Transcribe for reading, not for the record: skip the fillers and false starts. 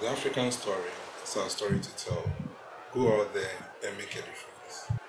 The African story is our story to tell. Go out there and make a difference.